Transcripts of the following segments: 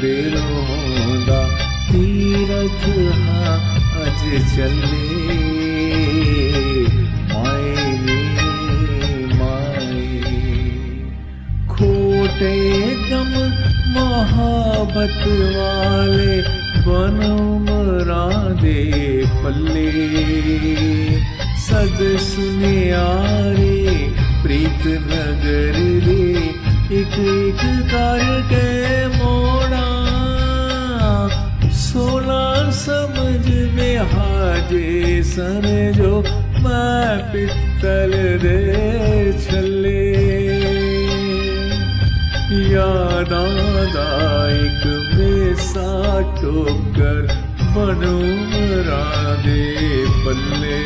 बेड़ों दा तीरथ हा अज चले माए खोटे दम मोहब्बत वाले बन उमरा दे पल्ले सद सुनियारे प्रीत नगर दे एक एक करके मोड़ा सोना समझ में हाजे सन जो मैं पित्तल दे छले याद आदा एक में सा टोकर बनो राधे पल्ले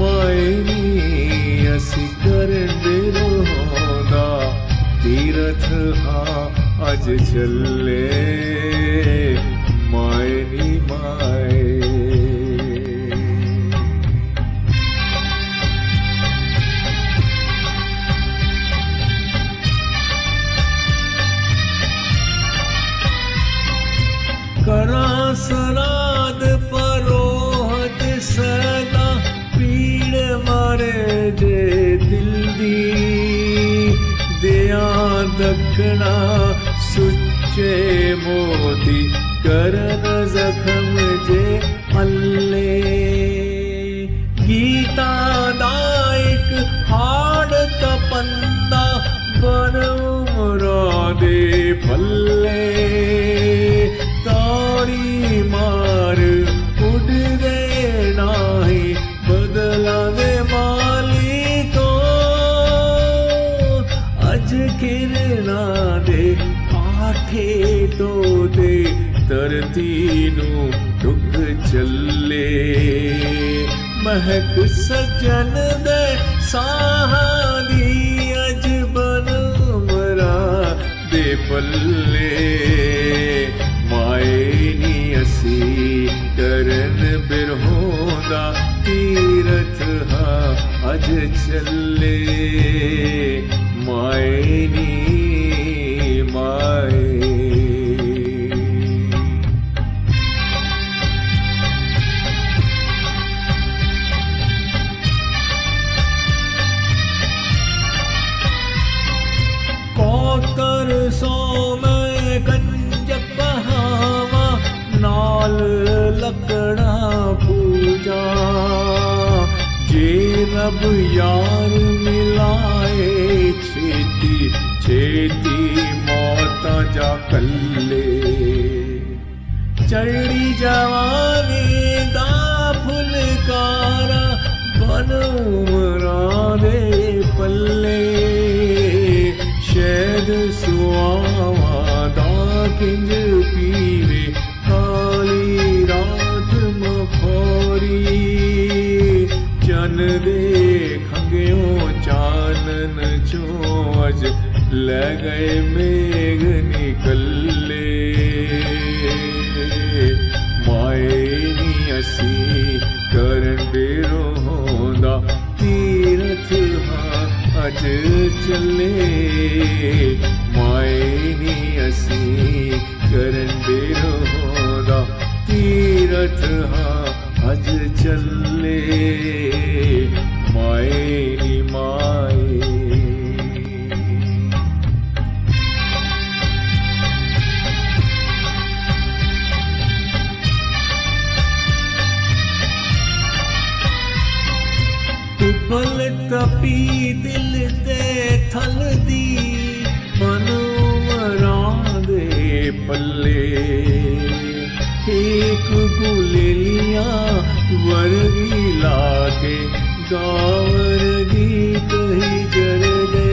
मायनी असी कर बेरोदा तीरथ हा अज चले मायनी माए करा सराद परोहत सदा मारे जे दिल दी दया दखना सुच्चे मोती करन जखम जे अल्ले गीता दायक हाड़ तपंदा बन उमरा दे पल्ले तारी मार उड़ दे नाही बदला दे माली तो अज किरना दे आठे तो दे धरती नू ढुक चले महक सजन दे साहादी अज बन मरा दे पल्ले माए नी असी करन बिरहोदा तीरथ हा अज चले मायनी माए कौतर सो में गंज बहावा नाल लकड़ा पूजा जे रब यार मिलाए छेती छेती मौत जा कल्ले चढ़ी जवानी दा फुलकारा बन उमरा दे पल्ले शहद सुआवा दा किंज पीवे काली रात मखोरी चन देखो चानन चोज ले गए मेघ निकले मायनी असी करन बेरोदा तीरथ हा अज चले मायनी असी करन बेरोदा तीरथ हा अज चले मायनी माए बल तपी दिल ते थल दी मनो मरा दे पल्ले एक गुलेलिया वरगी लाके गावर गीत ही जल दे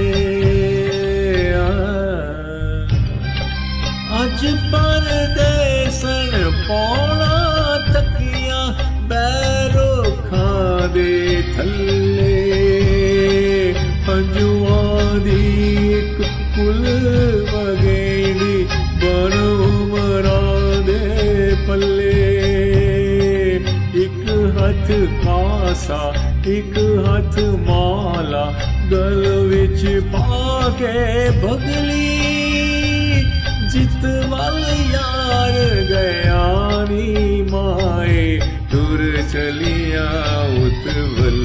अज पर देसन पौड़ा तकिया बैरो खा दे थल जुआदी एक कुल बगेड़ी बनो मरा दे पल्ले एक हथ कासा एक हथ माला गल विच पाके भगली चित वाल यार गयानी माए दूर चलिया उतवल।